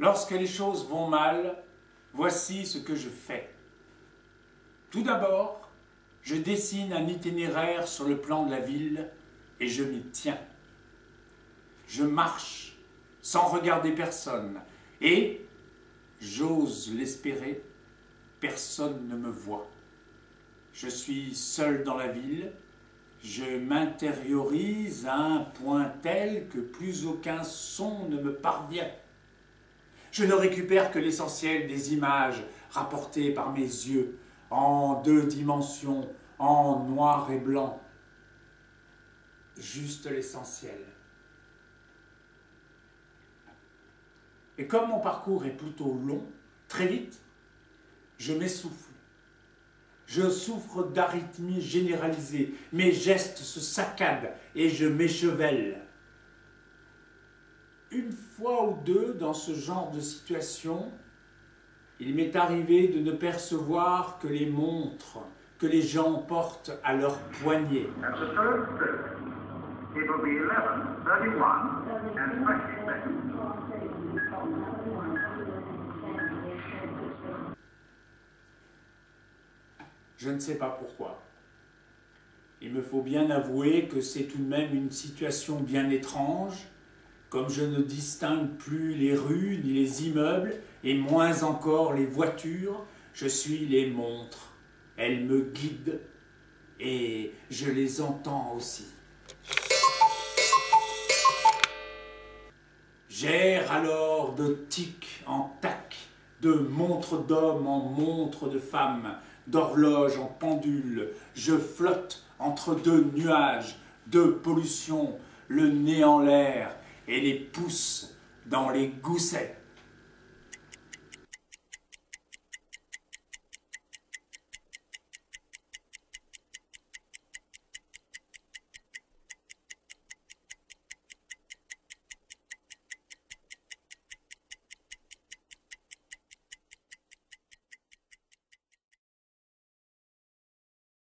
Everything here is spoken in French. Lorsque les choses vont mal, voici ce que je fais. Tout d'abord, je dessine un itinéraire sur le plan de la ville et je m'y tiens. Je marche sans regarder personne et, j'ose l'espérer, personne ne me voit. Je suis seul dans la ville, je m'intériorise à un point tel que plus aucun son ne me parvient. Je ne récupère que l'essentiel des images rapportées par mes yeux, en deux dimensions, en noir et blanc. Juste l'essentiel. Et comme mon parcours est plutôt long, très vite, je m'essouffle. Je souffre d'arythmie généralisée, mes gestes se saccadent et je m'échevelle. Une fois ou deux dans ce genre de situation, il m'est arrivé de ne percevoir que les montres que les gens portent à leur poignet. Je ne sais pas pourquoi. Il me faut bien avouer que c'est tout de même une situation bien étrange, comme je ne distingue plus les rues ni les immeubles, et moins encore les voitures, je suis les montres. Elles me guident et je les entends aussi. J'erre alors de tic en tac, de montre d'homme en montre de femme, d'horloge en pendule. Je flotte entre deux nuages, deux pollutions, le nez en l'air et les pouces dans les goussettes.